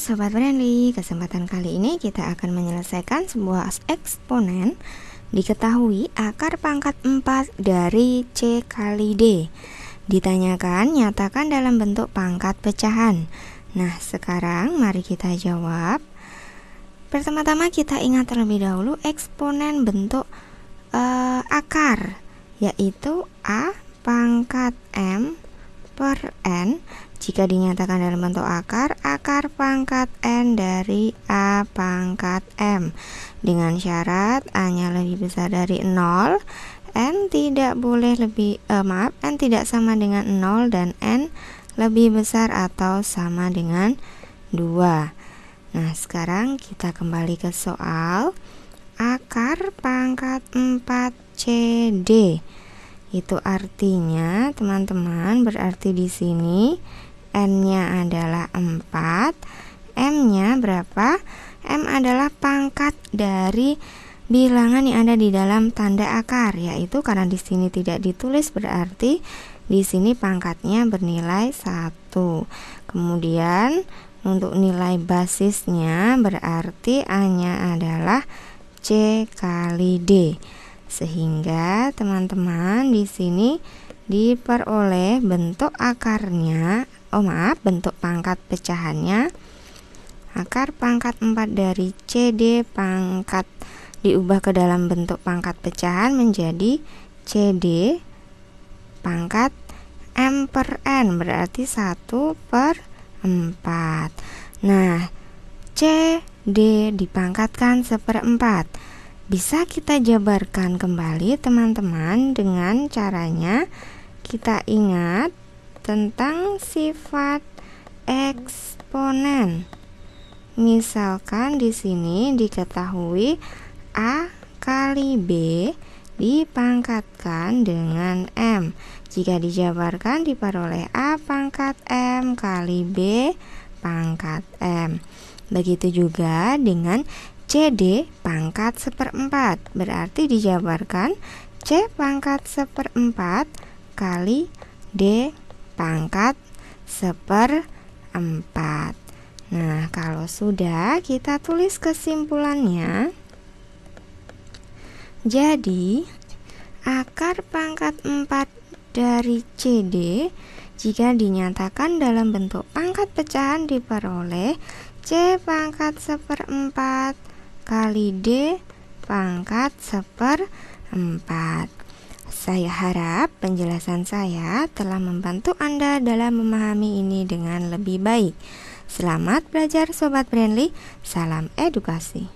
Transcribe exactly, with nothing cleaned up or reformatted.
Sobat Brainly, kesempatan kali ini kita akan menyelesaikan sebuah eksponen. Diketahui akar pangkat empat dari C kali D. Ditanyakan, nyatakan dalam bentuk pangkat pecahan. Nah, sekarang mari kita jawab. Pertama-tama kita ingat terlebih dahulu eksponen bentuk uh, akar, yaitu A pangkat M per N. Jika dinyatakan dalam bentuk akar, akar pangkat N dari A pangkat M, dengan syarat A-nya lebih besar dari nol, N tidak boleh lebih eh, maaf, N tidak sama dengan nol dan N lebih besar atau sama dengan dua. Nah, sekarang kita kembali ke soal. Akar pangkat empat C D. Itu artinya, teman-teman, berarti di sini N-nya adalah empat, M-nya berapa? M adalah pangkat dari bilangan yang ada di dalam tanda akar, yaitu karena di sini tidak ditulis berarti di sini pangkatnya bernilai satu. Kemudian untuk nilai basisnya berarti A-nya adalah C kali D. Sehingga teman-teman di sini diperoleh bentuk akarnya, oh maaf, bentuk pangkat pecahannya akar pangkat empat dari C D pangkat diubah ke dalam bentuk pangkat pecahan menjadi C D pangkat M per N, berarti satu per empat. Nah, C D dipangkatkan seperempat. Bisa kita jabarkan kembali teman-teman dengan caranya. Kita ingat tentang sifat eksponen. Misalkan di sini diketahui A kali B dipangkatkan dengan M. Jika dijabarkan diperoleh A pangkat M kali B pangkat M. Begitu juga dengan C D pangkat seperempat. Berarti dijabarkan C pangkat seperempat kali D pangkat seperempat. Nah, kalau sudah, kita tulis kesimpulannya. Jadi, akar pangkat empat dari C D jika dinyatakan dalam bentuk pangkat pecahan diperoleh C pangkat seperempat kali D pangkat seperempat. Saya harap penjelasan saya telah membantu Anda dalam memahami ini dengan lebih baik. Selamat belajar Sobat Brainly, salam edukasi.